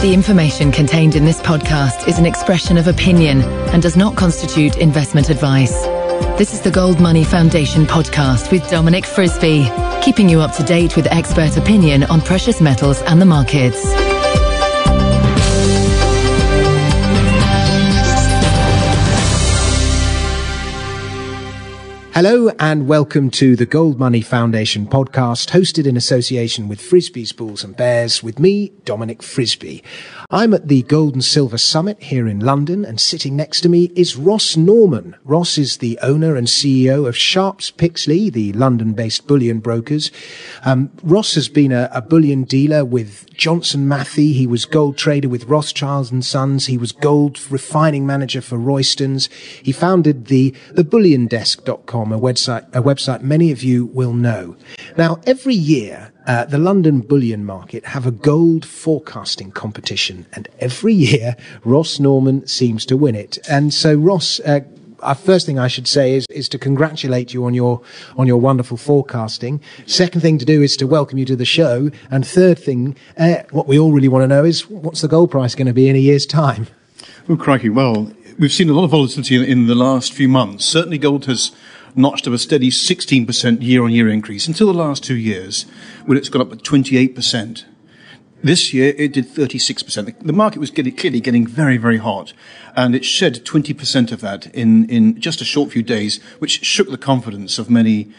The information contained in this podcast is an expression of opinion and does not constitute investment advice. This is the GoldMoney Foundation podcast with Dominic Frisby, keeping you up to date with expert opinion on precious metals and the markets. Hello and welcome to the GoldMoney Foundation podcast, hosted in association with Frisby's Bulls and Bears, with me, Dominic Frisby. I'm at the Gold and Silver Summit here in London, and sitting next to me is Ross Norman. Ross is the owner and CEO of Sharps Pixley, the London-based bullion brokers. Ross has been a bullion dealer with Johnson Matthey. He was gold trader with Rothschild and Sons. He was gold refining manager for Royston's. He founded the bulliondesk.com, a website many of you will know. Now, every year, the London bullion market have a gold forecasting competition, and every year, Ross Norman seems to win it. And so, Ross, first thing I should say is to congratulate you on your wonderful forecasting. Second thing to do is to welcome you to the show. And third thing, what we all really want to know is, what's the gold price going to be in a year's time? Oh, crikey. Well, we've seen a lot of volatility in the last few months. Certainly, gold has notched up a steady 16% year-on-year increase until the last 2 years, when it's gone up at 28%. This year, it did 36%. The market was clearly getting very, very hot, and it shed 20% of that in just a short few days, which shook the confidence of many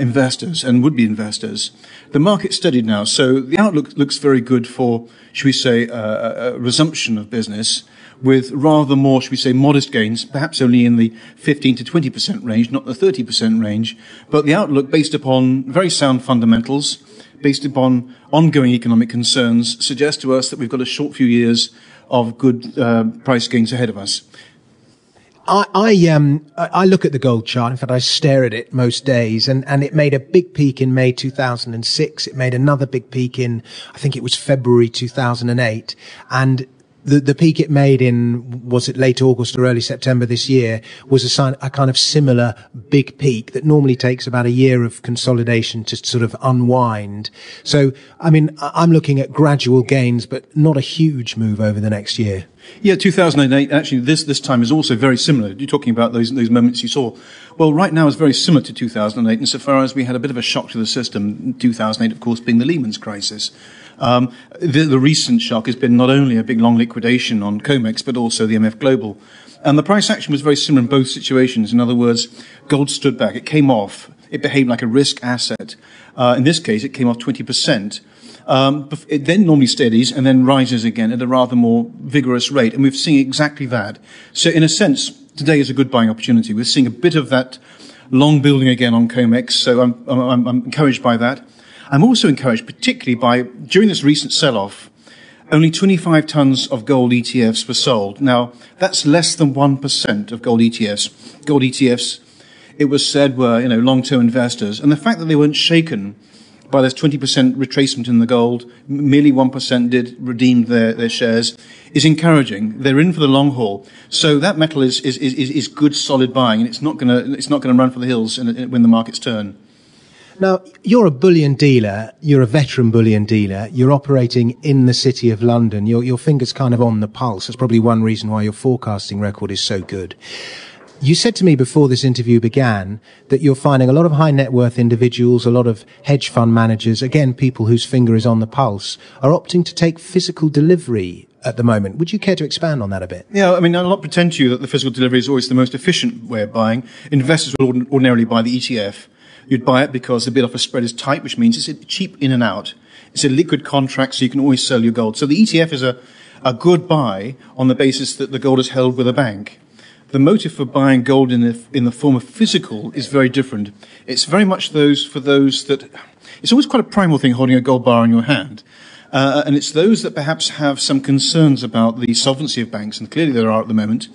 investors and would-be investors. The market's steadied now, so the outlook looks very good for, should we say, a resumption of business, with rather more, should we say, modest gains, perhaps only in the 15 to 20% range, not the 30% range. But the outlook, based upon very sound fundamentals, based upon ongoing economic concerns, suggests to us that we've got a short few years of good price gains ahead of us. I look at the gold chart. In fact, I stare at it most days, and it made a big peak in May 2006. It made another big peak in, I think it was February 2008, and the peak it made in, was it late August or early September this year, was a kind of similar big peak that normally takes about a year of consolidation to sort of unwind. So, I mean, I'm looking at gradual gains, but not a huge move over the next year. Yeah, 2008, actually, this time is also very similar. You're talking about those moments you saw. Well, right now is very similar to 2008, insofar as we had a bit of a shock to the system, 2008, of course, being the Lehman's crisis. The recent shock has been not only a big long liquidation on COMEX, but also the MF Global. And the price action was very similar in both situations. In other words, gold stood back. It came off. It behaved like a risk asset. In this case, it came off 20%. It then normally steadies and then rises again at a rather more vigorous rate. And we've seen exactly that. So in a sense, today is a good buying opportunity. We're seeing a bit of that long building again on COMEX. So I'm encouraged by that. I'm also encouraged particularly by, during this recent sell-off, only 25 tons of gold ETFs were sold. Now, that's less than 1% of gold ETFs. Gold ETFs, it was said, were, you know, long-term investors. And the fact that they weren't shaken by this 20% retracement in the gold, merely 1% did redeem their shares, is encouraging. They're in for the long haul. So that metal is good, solid buying, and it's not going to run for the hills when the markets turn. Now, you're a bullion dealer, you're a veteran bullion dealer, you're operating in the City of London, your finger's kind of on the pulse. That's probably one reason why your forecasting record is so good. You said to me before this interview began that you're finding a lot of high net worth individuals, a lot of hedge fund managers, again, people whose finger is on the pulse, are opting to take physical delivery at the moment. Would you care to expand on that a bit? Yeah, I mean, I'll not pretend to you that the physical delivery is always the most efficient way of buying. Investors will ordinarily buy the ETF. You'd buy it because the bid-offer spread is tight, which means it's cheap in and out. It's a liquid contract, so you can always sell your gold. So the ETF is a good buy on the basis that the gold is held with a bank. The motive for buying gold in the form of physical is very different. It's very much for those that... It's always quite a primal thing holding a gold bar in your hand. And it's those that perhaps have some concerns about the solvency of banks, and clearly there are at the moment.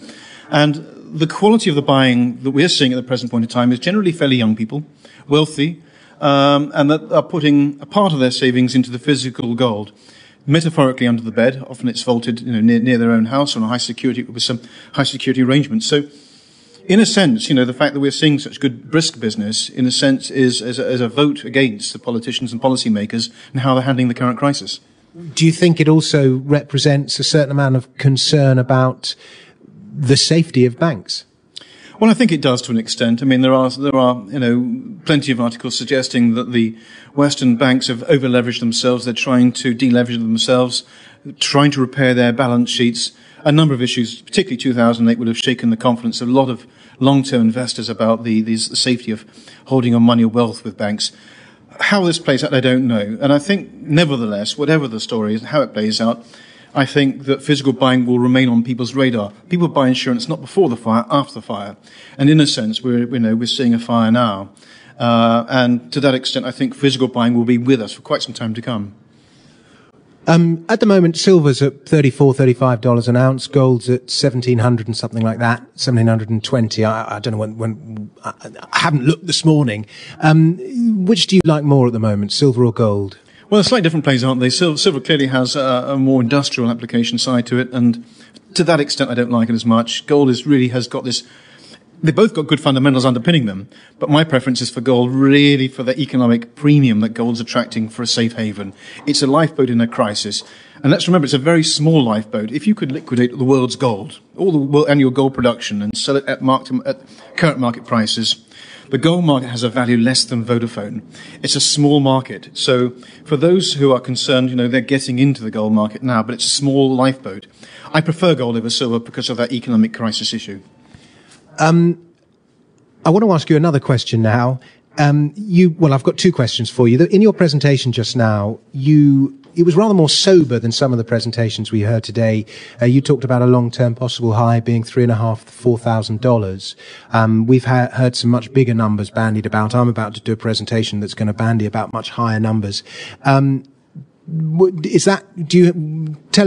And the quality of the buying that we're seeing at the present point in time is generally fairly young people, wealthy, and that are putting a part of their savings into the physical gold, metaphorically under the bed. Often it's vaulted, you know, near their own house on a high security, with some high security arrangements. So, in a sense, you know, the fact that we're seeing such good brisk business, in a sense, is as a vote against the politicians and policymakers and how they're handling the current crisis. do you think it also represents a certain amount of concern about the safety of banks? Well, I think it does to an extent. I mean, there are, you know, plenty of articles suggesting that the Western banks have over-leveraged themselves. They're trying to deleverage themselves, trying to repair their balance sheets. A number of issues, particularly 2008, would have shaken the confidence of a lot of long-term investors about the safety of holding on money or wealth with banks. How this plays out, I don't know. And I think, nevertheless, whatever the story is and how it plays out, I think that physical buying will remain on people's radar. People buy insurance not before the fire, after the fire. And in a sense, we're seeing a fire now. And to that extent, I think physical buying will be with us for quite some time to come. At the moment, silver's at $34, $35 an ounce. Gold's at 1,700 and something like that, 1,720. I don't know when I haven't looked this morning. Which do you like more at the moment, silver or gold? Well, they're slightly different plays, aren't they? Silver clearly has a more industrial application side to it, and to that extent, I don't like it as much. Gold has got this. They both got good fundamentals underpinning them, but my preference is for gold, really for the economic premium that gold's attracting for a safe haven. It's a lifeboat in a crisis, and let's remember it's a very small lifeboat. If you could liquidate the world's gold, all the world annual gold production, and sell it at current market prices. The gold market has a value less than Vodafone. It's a small market. So for those who are concerned, you know, they're getting into the gold market now, but it's a small lifeboat. I prefer gold over silver because of that economic crisis issue. I want to ask you another question now. I've got two questions for you. In your presentation just now, it was rather more sober than some of the presentations we heard today. You talked about a long-term possible high being $3,500 to $4,000. We've heard some much bigger numbers bandied about. I'm about to do a presentation that's going to bandy about much higher numbers. Tell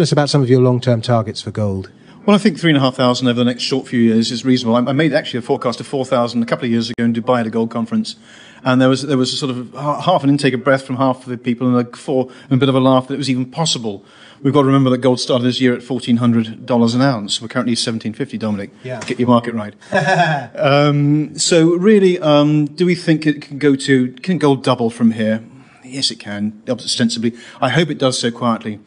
us about some of your long-term targets for gold? Well, I think 3,500 over the next short few years is reasonable. I made actually a forecast of 4,000 a couple of years ago in Dubai at a gold conference. And there was a sort of half an intake of breath from half of the people and a bit of a laugh that it was even possible. We've got to remember that gold started this year at $1,400 an ounce. We're currently $1,750, Dominic. Yeah. Get your market right. So really, do we think it can can gold double from here? Yes, it can, ostensibly. I hope it does so quietly.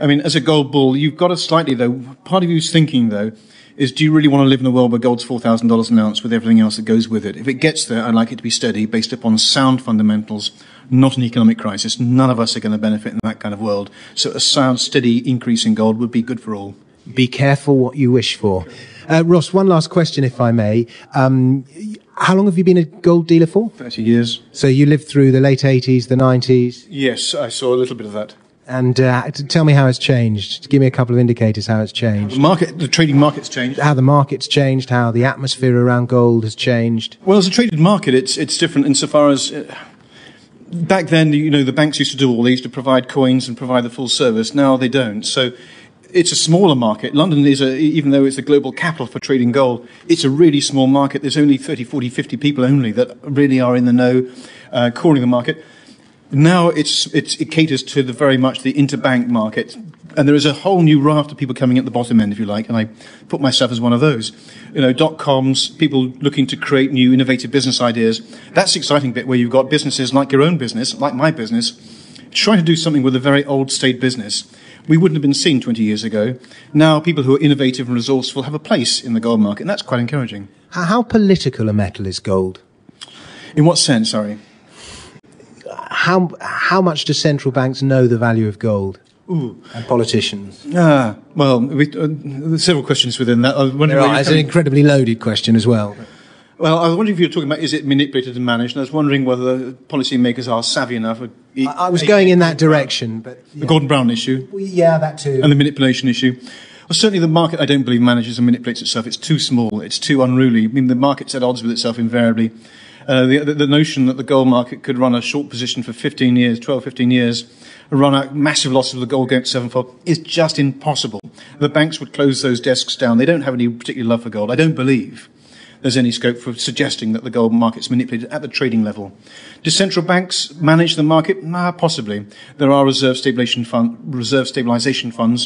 I mean, as a gold bull, you've got to slightly, though, part of you's thinking, though, is do you really want to live in a world where gold's $4,000 an ounce with everything else that goes with it? If it gets there, I'd like it to be steady, based upon sound fundamentals, not an economic crisis. None of us are going to benefit in that kind of world. So a sound, steady increase in gold would be good for all. Be careful what you wish for. Ross, one last question, if I may. How long have you been a gold dealer for? 30 years. So you lived through the late 80s, the 90s? Yes, I saw a little bit of that. And tell me how it's changed. Give me a couple of indicators how it's changed. The trading market's changed. How the market's changed, how the atmosphere around gold has changed. Well, as a traded market, it's different insofar as... back then, you know, the banks used to do all. They used to provide coins and provide the full service. Now they don't. So it's a smaller market. London is, even though it's the global capital for trading gold, it's a really small market. There's only 30, 40, 50 people only that really are in the know, calling the market. Now it caters to the very much the interbank market, and there is a whole new raft of people coming at the bottom end, if you like, and I put myself as one of those. You know, dot-coms, people looking to create new innovative business ideas. That's the exciting bit where you've got businesses like your own business, like my business, trying to do something with a very old state business. We wouldn't have been seen 20 years ago. Now people who are innovative and resourceful have a place in the gold market, and that's quite encouraging. How political a metal is gold? In what sense, sorry? How much do central banks know the value of gold? Ooh. And politicians? There's several questions within that. It's an incredibly loaded question as well. Well, I was wondering if you were talking about is it manipulated and managed, and I was wondering whether policymakers are savvy enough. I was going in that direction. But yeah. The Gordon Brown issue. Well, yeah, that too. And the manipulation issue. Well, certainly the market, I don't believe, manages and manipulates itself. It's too small. It's too unruly. I mean, the market's at odds with itself invariably. The notion that the gold market could run a short position for 15 years, run out massive losses of the gold going at 7-fold is just impossible. The banks would close those desks down. They don't have any particular love for gold. I don't believe there's any scope for suggesting that the gold market's manipulated at the trading level. Do central banks manage the market? Nah, possibly. There are reserve stabilization funds.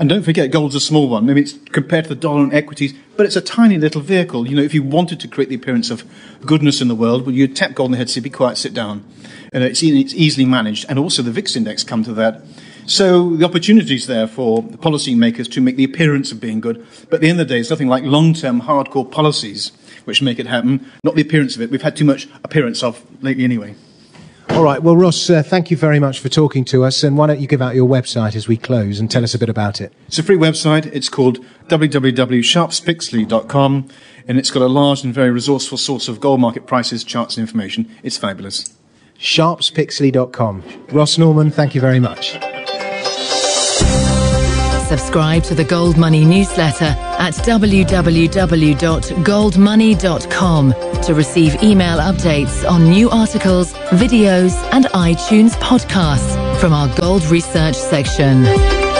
And don't forget, gold's a small one. I mean, it's compared to the dollar and equities, but it's a tiny little vehicle. You know, if you wanted to create the appearance of goodness in the world, well, you'd tap gold on the head, say, be quiet, sit down. And it's easily managed. And also the VIX index come to that. So the opportunity is there for the policymakers to make the appearance of being good. But at the end of the day, it's nothing like long-term hardcore policies which make it happen, not the appearance of it. We've had too much appearance of lately anyway. All right. Well, Ross, thank you very much for talking to us. And why don't you give out your website as we close and tell us a bit about it? It's a free website. It's called www.sharpspixley.com. And it's got a large and very resourceful source of gold market prices, charts and information. It's fabulous. Sharpspixley.com. Ross Norman, thank you very much. Subscribe to the Gold Money newsletter at www.goldmoney.com to receive email updates on new articles, videos, and iTunes podcasts from our Gold Research section.